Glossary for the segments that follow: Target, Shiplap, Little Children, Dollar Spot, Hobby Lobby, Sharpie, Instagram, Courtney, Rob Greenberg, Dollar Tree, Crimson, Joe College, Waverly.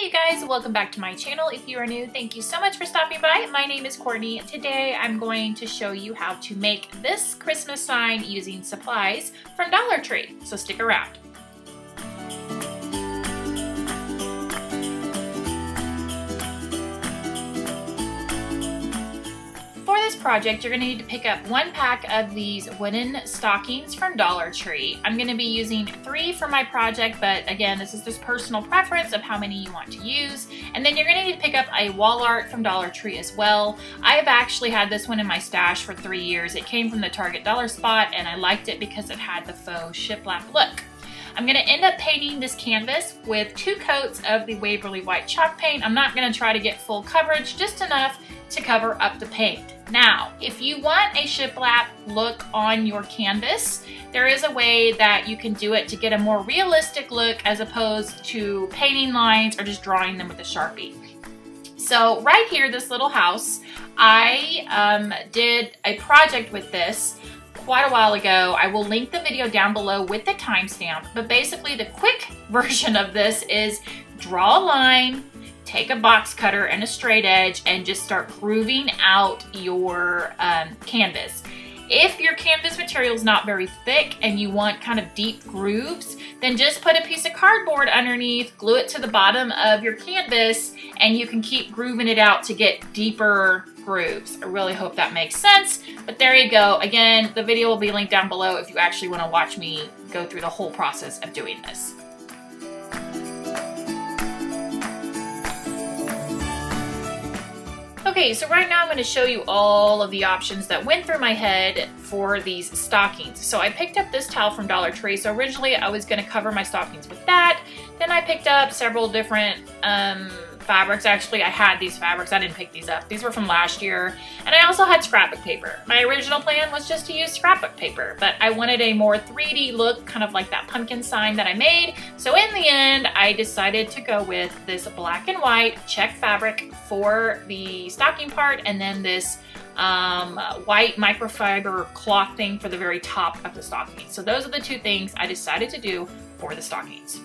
Hey you guys, welcome back to my channel. If you are new, thank you so much for stopping by. My name is Courtney. Today I'm going to show you how to make this Christmas sign using supplies from Dollar Tree, so stick around. For this project, you're going to need to pick up one pack of these wooden stockings from Dollar Tree. I'm going to be using 3 for my project, but again, this is just personal preference of how many you want to use. And then you're going to need to pick up a wall art from Dollar Tree as well. I've actually had this one in my stash for 3 years. It came from the Target Dollar Spot, and I liked it because it had the faux shiplap look. I'm going to end up painting this canvas with 2 coats of the Waverly white chalk paint. I'm not going to try to get full coverage, just enough to cover up the paint. Now, if you want a shiplap look on your canvas, there is a way that you can do it to get a more realistic look as opposed to painting lines or just drawing them with a Sharpie. So right here, this little house, I did a project with this quite a while ago. I will link the video down below with the timestamp, but basically the quick version of this is draw a line, take a box cutter and a straight edge, and just start grooving out your canvas. If your canvas material is not very thick and you want kind of deep grooves, then just put a piece of cardboard underneath, glue it to the bottom of your canvas, and you can keep grooving it out to get deeper grooves. I really hope that makes sense, but there you go. Again, the video will be linked down below if you actually want to watch me go through the whole process of doing this. Okay, so right now I'm going to show you all of the options that went through my head for these stockings. So I picked up this towel from Dollar Tree. So originally I was going to cover my stockings with that. Then I picked up several different fabrics. Actually, I had these fabrics. I didn't pick these up. These were from last year. And I also had scrapbook paper. My original plan was just to use scrapbook paper, but I wanted a more 3D look, kind of like that pumpkin sign that I made. So in the end, I decided to go with this black and white check fabric for the stocking part, and then this white microfiber cloth thing for the very top of the stocking. So those are the 2 things I decided to do for the stockings.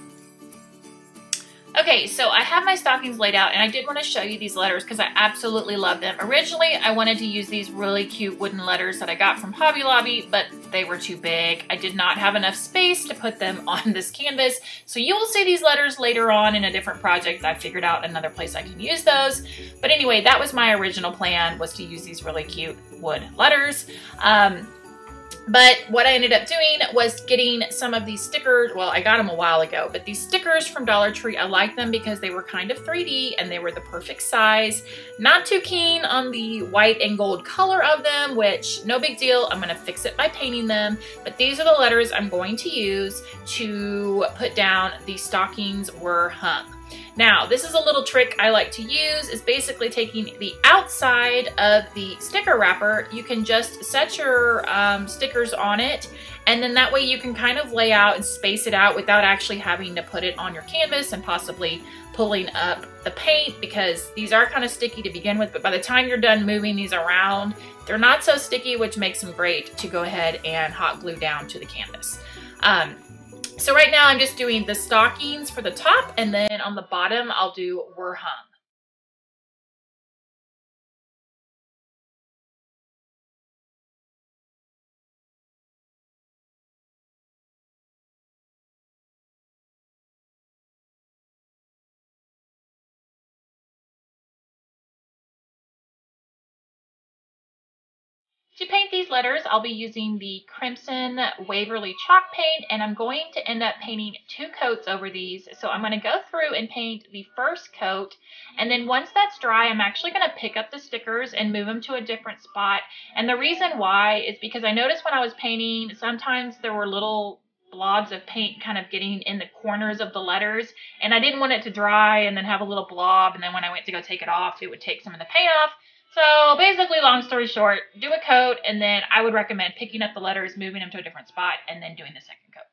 Okay, so I have my stockings laid out, and I did want to show you these letters because I absolutely love them. Originally, I wanted to use these really cute wooden letters that I got from Hobby Lobby, but they were too big. I did not have enough space to put them on this canvas, so you will see these letters later on in a different project. I figured out another place I can use those. But anyway, that was my original plan, was to use these really cute wood letters. But what I ended up doing was getting some of these stickers. Well, I got them a while ago, but these stickers from Dollar Tree, I liked them because they were kind of 3D and they were the perfect size. Not too keen on the white and gold color of them, which no big deal. I'm gonna fix it by painting them. But these are the letters I'm going to use to put down the stockings were hung. Now, this is a little trick I like to use, is basically taking the outside of the sticker wrapper. You can just set your stickers on it, and then that way you can kind of lay out and space it out without actually having to put it on your canvas and possibly pulling up the paint, because these are kind of sticky to begin with, but by the time you're done moving these around, they're not so sticky, which makes them great to go ahead and hot glue down to the canvas. So right now I'm just doing the stockings for the top, and then on the bottom I'll do were hung. To paint these letters, I'll be using the Crimson Waverly chalk paint, and I'm going to end up painting 2 coats over these. So I'm going to go through and paint the first coat, and then once that's dry, I'm actually going to pick up the stickers and move them to a different spot. And the reason why is because I noticed when I was painting, sometimes there were little blobs of paint kind of getting in the corners of the letters, and I didn't want it to dry and then have a little blob, and then when I went to go take it off, it would take some of the paint off. So basically, long story short, do a coat, and then I would recommend picking up the letters, moving them to a different spot, and then doing the second coat.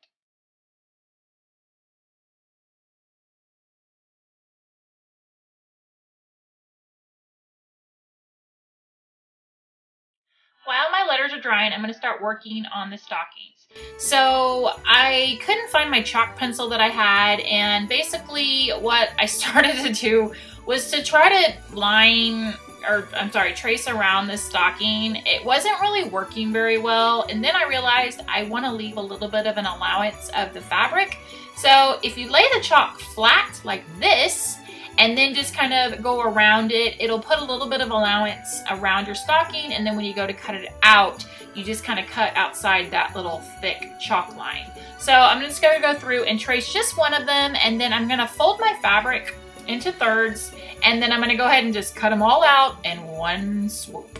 While my letters are drying, I'm going to start working on the stockings. So I couldn't find my chalk pencil that I had, and basically what I started to do was to try to trace around this stocking. It wasn't really working very well, and then I realized I want to leave a little bit of an allowance of the fabric. So if you lay the chalk flat like this and then just kind of go around it, it'll put a little bit of allowance around your stocking, and then when you go to cut it out, you just kind of cut outside that little thick chalk line. So I'm just going to go through and trace just one of them, and then I'm going to fold my fabric into thirds, and then I'm going to go ahead and just cut them all out in one swoop.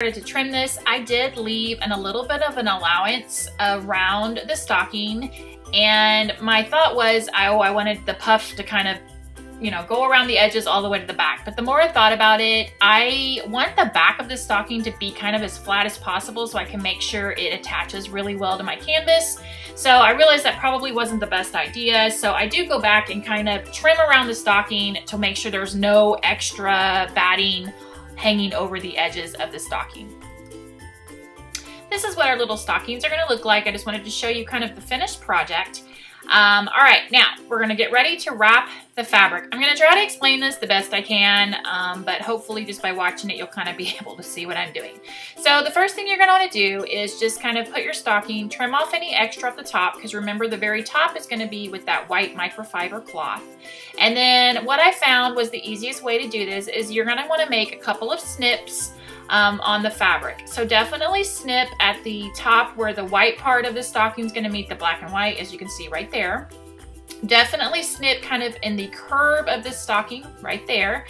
To trim this, I did leave a little bit of an allowance around the stocking, and my thought was, I wanted the puff to kind of, you know, go around the edges all the way to the back. But the more I thought about it, I want the back of the stocking to be kind of as flat as possible so I can make sure it attaches really well to my canvas. So I realized that probably wasn't the best idea. So I do go back and kind of trim around the stocking to make sure there's no extra batting hanging over the edges of the stocking. This is what our little stockings are going to look like. I just wanted to show you kind of the finished project. All right, now we're going to get ready to wrap the fabric. I'm going to try to explain this the best I can, but hopefully just by watching it, you'll kind of be able to see what I'm doing. So the first thing you're going to want to do is just kind of put your stocking, trim off any extra at the top, because remember the very top is going to be with that white microfiber cloth. And then what I found was the easiest way to do this is you're going to want to make a couple of snips on the fabric. So definitely snip at the top where the white part of the stocking is going to meet the black and white, as you can see right there. Definitely snip kind of in the curve of the stocking right there,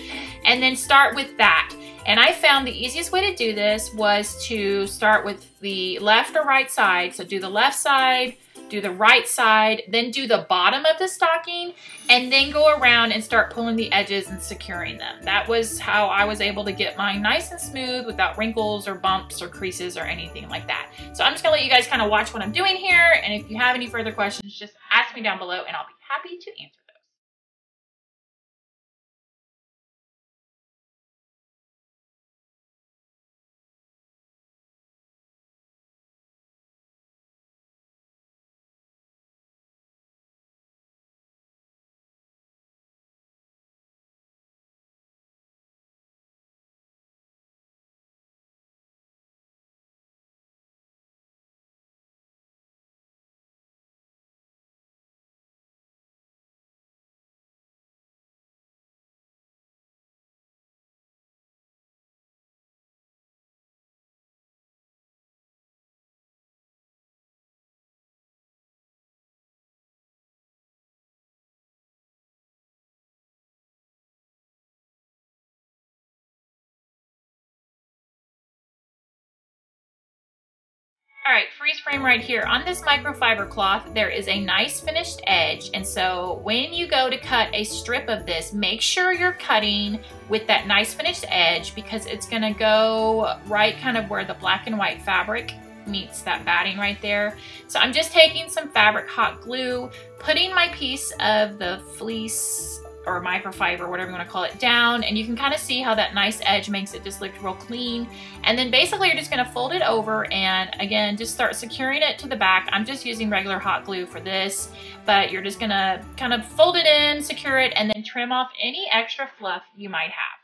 and then start with that. And I found the easiest way to do this was to start with the left or right side. So do the left side, do the right side, then do the bottom of the stocking, and then go around and start pulling the edges and securing them. That was how I was able to get mine nice and smooth without wrinkles or bumps or creases or anything like that. So I'm just gonna let you guys kind of watch what I'm doing here, and if you have any further questions, just ask me down below and I'll be happy to answer. All right, freeze frame right here. On this microfiber cloth, there is a nice finished edge. And so when you go to cut a strip of this, make sure you're cutting with that nice finished edge, because it's gonna go right kind of where the black and white fabric meets that batting right there. So I'm just taking some fabric hot glue, putting my piece of the fleece or microfiber, whatever you want to call it, down, and you can kind of see how that nice edge makes it just look real clean. And then basically you're just going to fold it over and again just start securing it to the back. I'm just using regular hot glue for this, but you're just going to kind of fold it in, secure it, and then trim off any extra fluff you might have.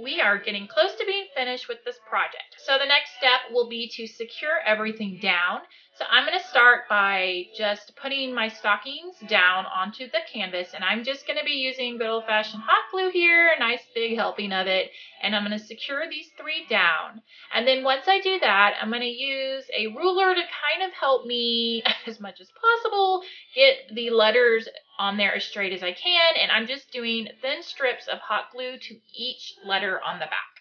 We are getting close to being finished with this project. So the next step will be to secure everything down. So I'm going to start by just putting my stockings down onto the canvas, and I'm just going to be using good old-fashioned hot glue here, a nice big helping of it, and I'm going to secure these three down. And then once I do that, I'm going to use a ruler to kind of help me as much as possible get the letters on there as straight as I can, and I'm just doing thin strips of hot glue to each letter on the back.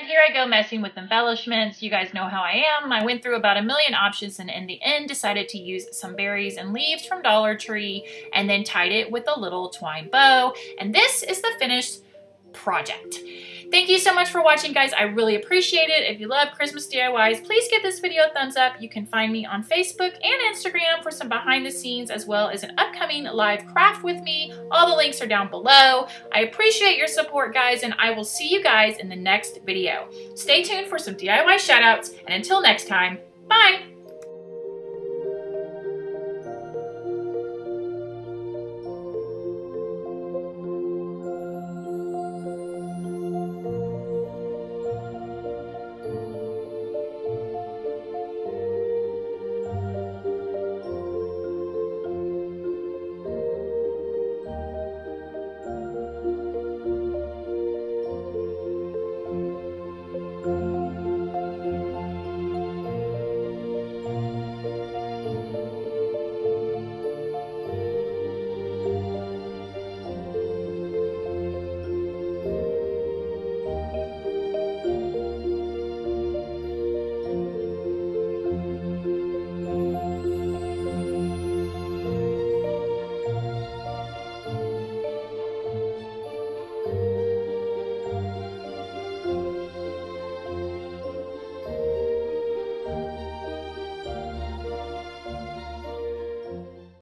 And here I go messing with embellishments. You guys know how I am. I went through about a million options and in the end decided to use some berries and leaves from Dollar Tree and then tied it with a little twine bow. And this is the finished project. Thank you so much for watching, guys. I really appreciate it. If you love Christmas DIYs, please give this video a thumbs up. You can find me on Facebook and Instagram for some behind the scenes as well as an upcoming live craft with me. All the links are down below. I appreciate your support, guys, and I will see you guys in the next video. Stay tuned for some DIY shout outs, and until next time, bye!